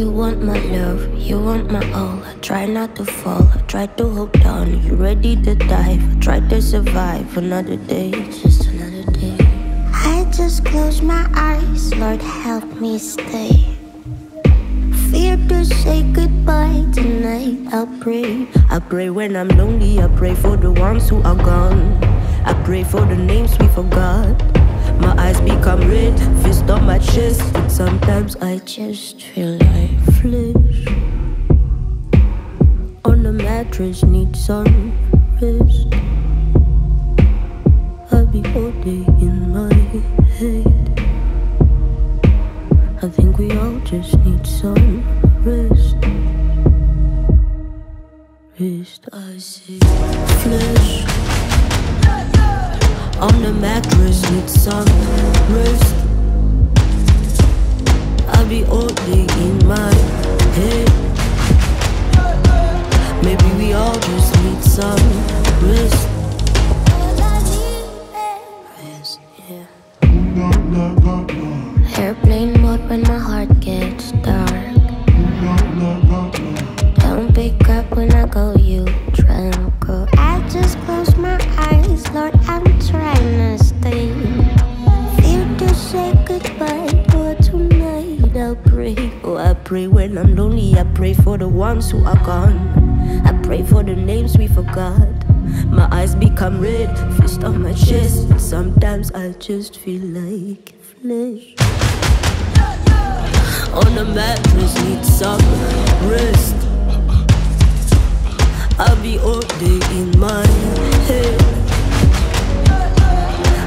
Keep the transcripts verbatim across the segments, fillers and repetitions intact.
You want my love, you want my all. I try not to fall, I try to hold on. You ready to dive, I try to survive. Another day, just another day. I just close my eyes, Lord help me stay. Fear to say goodbye tonight, I'll pray. I pray when I'm lonely, I pray for the ones who are gone. I pray for the names we forgot. My eyes become red, fist on my chest, and sometimes I just feel like flesh on the mattress, need some rest. I'll be all day in my head. I think we all just need some rest. Rest, I see flesh on the mattress, need some rest. I'll be all day in my head. Maybe we all just need some rest. Rest, yeah. Airplane mode when my heart gets dark. Don't pick up when I go, you drunk. I just close my eyes, Lord, I'm trying to stay. Fear to say goodbye, but tonight I'll pray. Oh, I pray when I'm lonely, I pray for the ones who are gone. I pray for the names we forgot. My eyes become red, fist on my chest. Sometimes I just feel like flesh on a mattress, need some rest. I'll be all day in my head.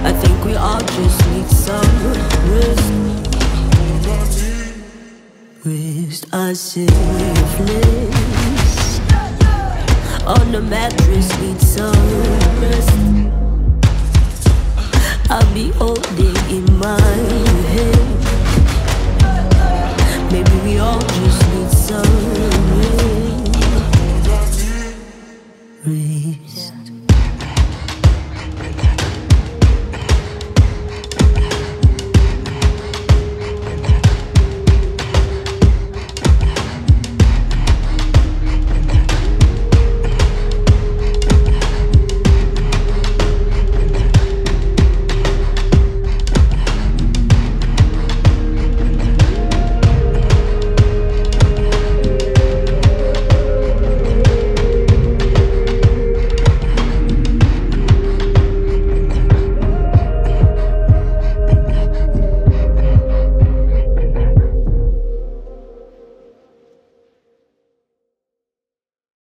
I think we all just need some rest. Rest, I say rest. On the mattress, need some rest. I'll be all day in my head. Maybe we all just need some rest.